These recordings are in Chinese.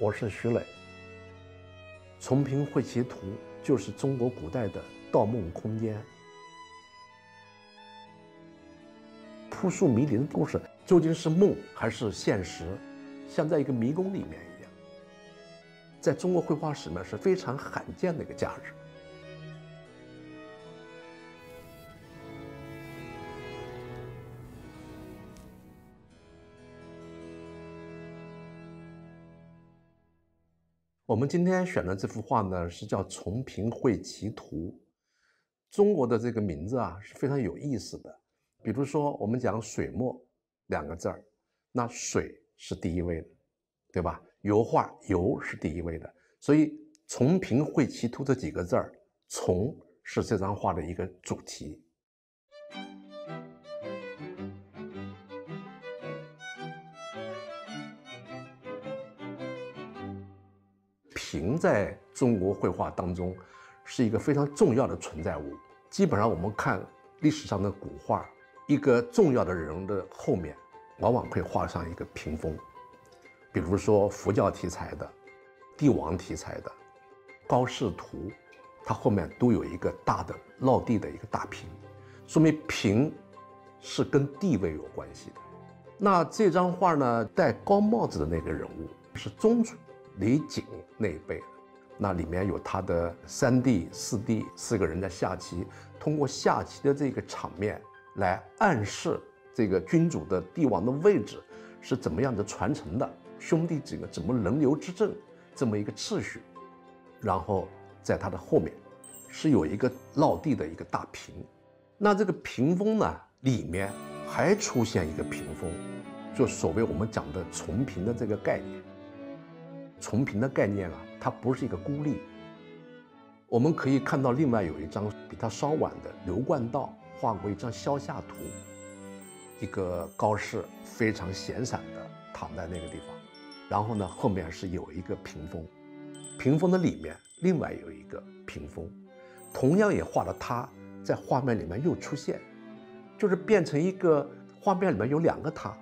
我是徐磊。《重平会齐图》就是中国古代的盗梦空间，扑朔迷离的故事究竟是梦还是现实，像在一个迷宫里面一样，在中国绘画史面是非常罕见的一个价值。 我们今天选的这幅画呢，是叫《重平会齐图》。中国的这个名字啊是非常有意思的。比如说，我们讲水墨两个字儿，那水是第一位的，对吧？油画油是第一位的，所以“重平会齐图”这几个字儿，重是这张画的一个主题。 平在中国绘画当中是一个非常重要的存在物。基本上我们看历史上的古画，一个重要的人物的后面，往往会画上一个屏风。比如说佛教题材的、帝王题材的、高士图，它后面都有一个大的落地的一个大屏，说明屏是跟地位有关系的。那这张画呢，戴高帽子的那个人物是宗主。 李璟那一辈，那里面有他的三弟、四弟，四个人在下棋，通过下棋的这个场面来暗示这个君主的帝王的位置是怎么样的传承的，兄弟几个怎么轮流执政这么一个秩序。然后在他的后面是有一个落地的一个大屏，那这个屏风呢里面还出现一个屏风，就所谓我们讲的重屏的这个概念。 重平的概念啊，它不是一个孤立。我们可以看到，另外有一张比它稍晚的刘冠道画过一张《消夏图》，一个高士非常闲散的躺在那个地方，然后呢，后面是有一个屏风，屏风的里面另外有一个屏风，同样也画了他在画面里面又出现，就是变成一个画面里面有两个他，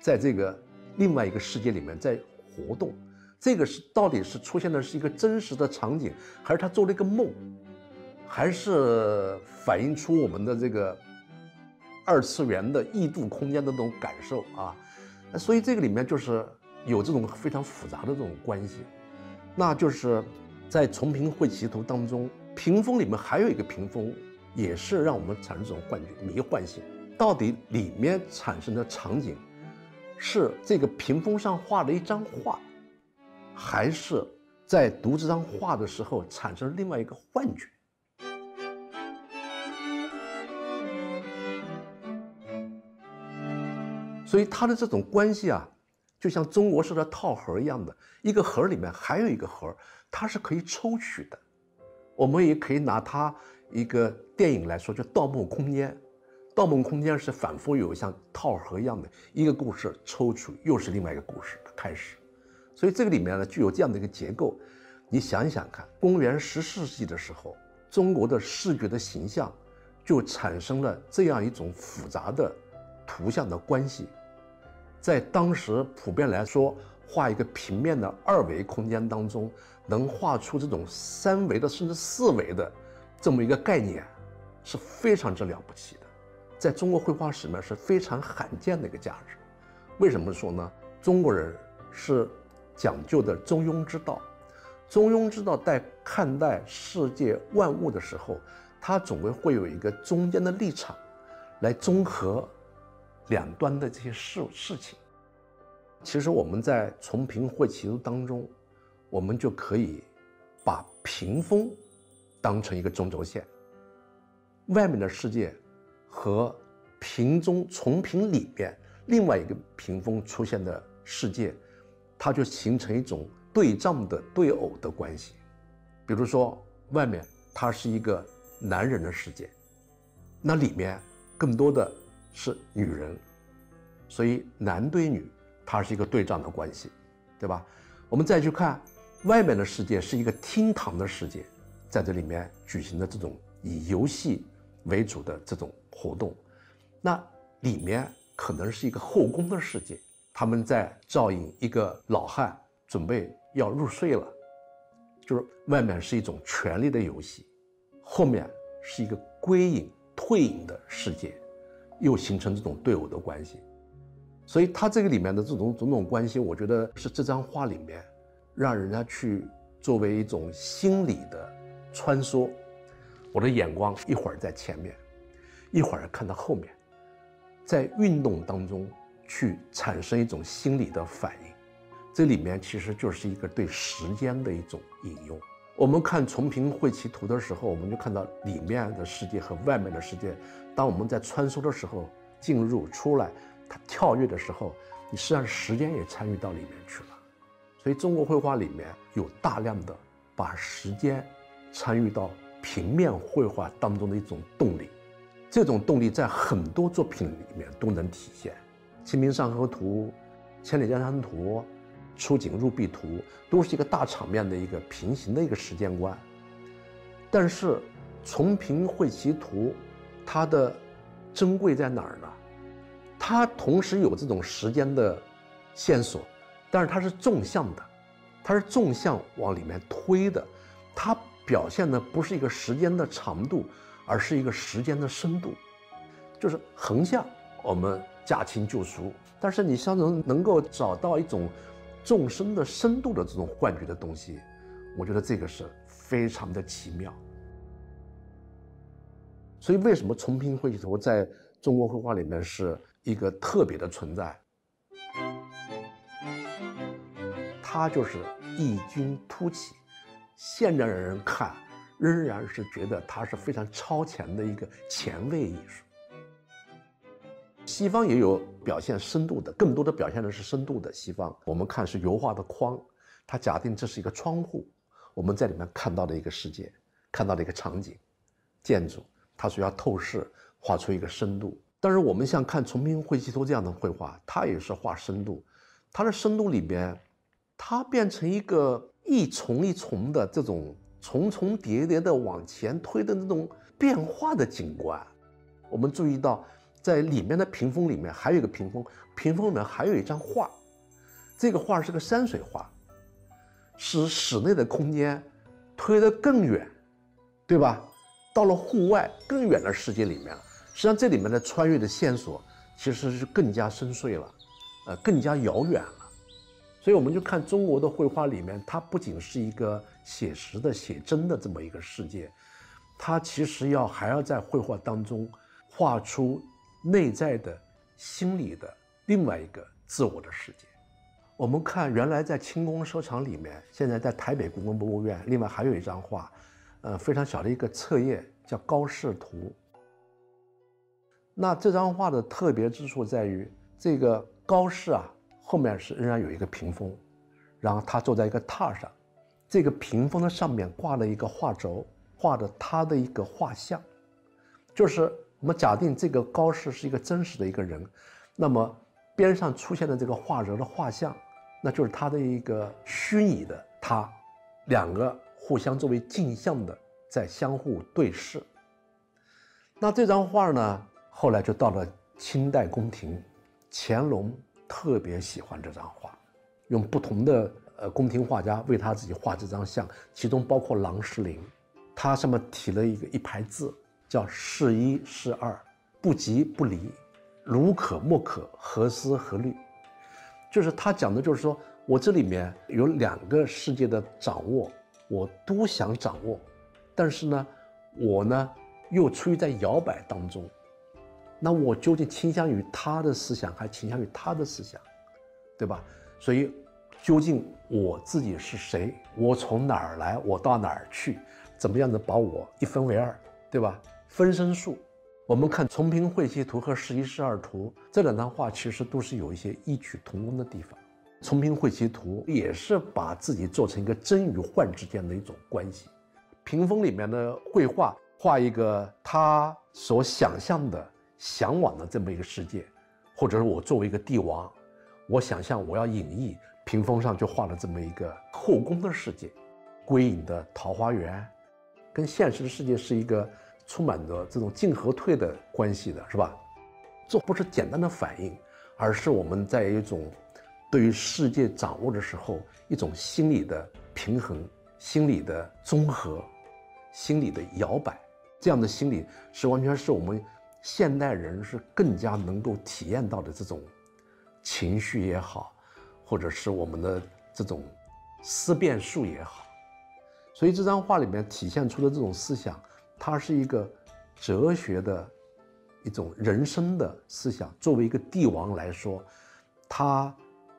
在这个另外一个世界里面在活动。 这个是到底是出现的是一个真实的场景，还是他做了一个梦，还是反映出我们的这个二次元的异度空间的那种感受啊？所以这个里面就是有这种非常复杂的这种关系。那就是在《重平会齐图》当中，屏风里面还有一个屏风，也是让我们产生这种幻觉、迷幻性。到底里面产生的场景是这个屏风上画的一张画？ 还是在读这张画的时候产生另外一个幻觉。所以它的这种关系啊，就像中国式的套盒一样的，一个盒里面还有一个盒，它是可以抽取的。我们也可以拿它一个电影来说，叫《盗梦空间》。《盗梦空间》是反复有像套盒一样的一个故事抽出，又是另外一个故事的开始。 所以这个里面呢，具有这样的一个结构。你想一想看，公元10世纪的时候，中国的视觉的形象就产生了这样一种复杂的图像的关系。在当时普遍来说，画一个平面的2维空间当中，能画出这种3维的甚至4维的这么一个概念，是非常之了不起的，在中国绘画史面是非常罕见的一个价值。为什么说呢？中国人是 讲究的中庸之道，中庸之道在看待世界万物的时候，它总归会有一个中间的立场，来综合两端的这些事情。其实我们在《重平会齐图》当中，我们就可以把屏风当成一个中轴线，外面的世界和屏中重屏里面另外一个屏风出现的世界。 它就形成一种对仗的对偶的关系，比如说外面它是一个男人的世界，那里面更多的是女人，所以男对女它是一个对仗的关系，对吧？我们再去看外面的世界是一个厅堂的世界，在这里面举行的这种以游戏为主的这种活动，那里面可能是一个后宫的世界。 他们在照应一个老汉准备要入睡了，就是外面是一种权力的游戏，后面是一个归隐、退隐的世界，又形成这种对偶的关系。所以他这个里面的这种种种关系，我觉得是这张画里面让人家去作为一种心理的穿梭。我的眼光一会儿在前面，一会儿看到后面，在运动当中去产生一种心理的反应。这里面其实就是一个对时间的一种引用。我们看重平绘其图的时候，我们就看到里面的世界和外面的世界，当我们在穿梭的时候，进入出来，它跳跃的时候，你实际上时间也参与到里面去了。所以中国绘画里面有大量的把时间参与到平面绘画当中的一种动力，这种动力在很多作品里面都能体现。清明上河图、千里江山图、出井入壁图都是一个大场面的一个平行的一个时间观，但是重平绘其图它的珍贵在哪儿呢？它同时有这种时间的线索，但是它是纵向的，它是纵向往里面推的，它表现的不是一个时间的长度，而是一个时间的深度。就是横向我们驾轻就熟，但是你像能够找到一种纵深的深度的这种幻觉的东西，我觉得这个是非常的奇妙。所以为什么重平绘其图在中国绘画里面是一个特别的存在？它就是异军突起，现代人看仍然是觉得它是非常超前的一个前卫艺术。西方也有表现深度的，更多的表现的是深度的。西方我们看是油画的框，它假定这是一个窗户，我们在里面看到的一个世界，看到的一个场景、建筑，它需要透视画出一个深度。但是我们像看重平绘其图这样的绘画，它也是画深度，它的深度里边，它变成一个一重一重的这种重重叠叠的往前推的那种变化的景观。我们注意到在里面的屏风里面还有一个屏风，屏风里面还有一张画，这个画是个山水画，使室内的空间推得更远，对吧？到了户外更远的世界里面了。实际上这里面的穿越的线索其实是更加深邃了，更加遥远了。所以我们就看中国的绘画里面，它不仅是一个写实的、写真的这么一个世界，它其实还要在绘画当中画出内在的、心理的另外一个自我的世界。我们看原来在清宫收藏里面，现在在台北故宫博物院，另外还有一张画，非常小的一个册页，叫《高士图》。那这张画的特别之处在于，这个高士后面是仍然有一个屏风，然后他坐在一个榻上，这个屏风的上面挂了一个画轴，画着他的一个画像。就是我们假定这个高士是一个真实的一个人，那么边上出现的这个画轴的画像，那就是他的一个虚拟的他，两个互相作为镜像的在相互对视。那这张画呢，后来就到了清代宫廷，乾隆特别喜欢这张画，用不同的宫廷画家为他自己画这张像，其中包括郎世宁，他上面提了一排字，叫是一是二，不即不离，如可莫可，何思何虑。就是他讲的就是说，我这里面有两个世界的掌握，我都想掌握，但是呢，我呢又处于在摇摆当中，那我究竟倾向于他的思想，还倾向于他的思想，对吧？所以究竟我自己是谁，我从哪儿来，我到哪儿去，怎么样的把我一分为二，对吧？分身术。我们看重平绘其图和是一是二图这两张画，其实都是有一些异曲同工的地方。重平绘其图也是把自己做成一个真与幻之间的一种关系。屏风里面的绘画画一个他所想象的、向往的这么一个世界，或者是我作为一个帝王，我想象我要隐逸，屏风上就画了这么一个后宫的世界，归隐的桃花源，跟现实的世界是一个充满着这种进和退的关系的，是吧？这不是简单的反应，而是我们在一种对于世界掌握的时候，一种心理的平衡、心理的综合、心理的摇摆，这样的心理是完全是我们现代人是更加能够体验到的这种情绪也好，或者是我们的这种思辨术也好。所以这张画里面体现出的这种思想，它是一个哲学的一种人生的思想。作为一个帝王来说，他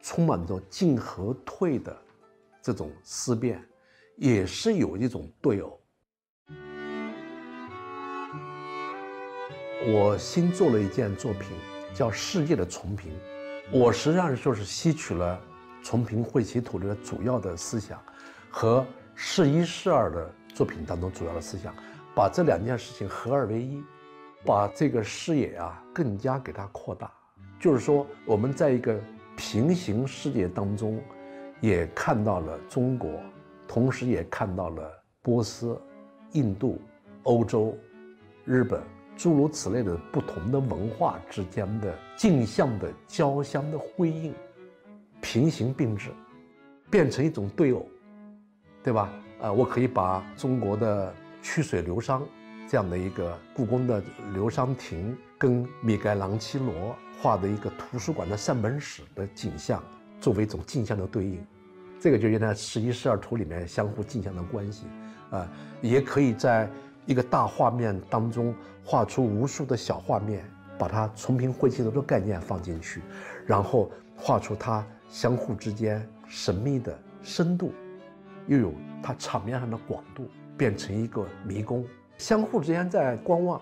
充满着进和退的这种思辨，也是有一种对偶。我新做了一件作品，叫《世界的重评》。我实际上就是吸取了重平惠奇图的主要的思想，和世一世二的作品当中主要的思想，把这两件事情合二为一，把这个视野啊更加给它扩大。就是说，我们在一个平行世界当中，也看到了中国，同时也看到了波斯、印度、欧洲、日本诸如此类的不同的文化之间的镜像的交相的辉映，平行并置，变成一种对偶，对吧？我可以把中国的曲水流觞这样的一个故宫的流觞亭，跟米开朗基罗画的一个图书馆的善本室的景象作为一种镜像的对应，这个就原来世一世二图里面相互镜像的关系。也可以在一个大画面当中画出无数的小画面，把它重平惠奇图的概念放进去，然后画出它相互之间神秘的深度，又有它场面上的广度，变成一个迷宫，相互之间在观望。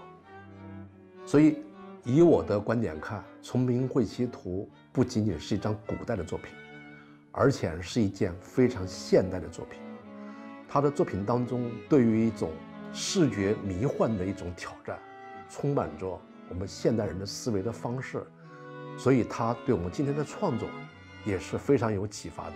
所以以我的观点看，重平惠奇图不仅仅是一张古代的作品，而且是一件非常现代的作品。他的作品当中对于一种视觉迷幻的一种挑战，充满着我们现代人的思维的方式，所以它对我们今天的创作也是非常有启发的。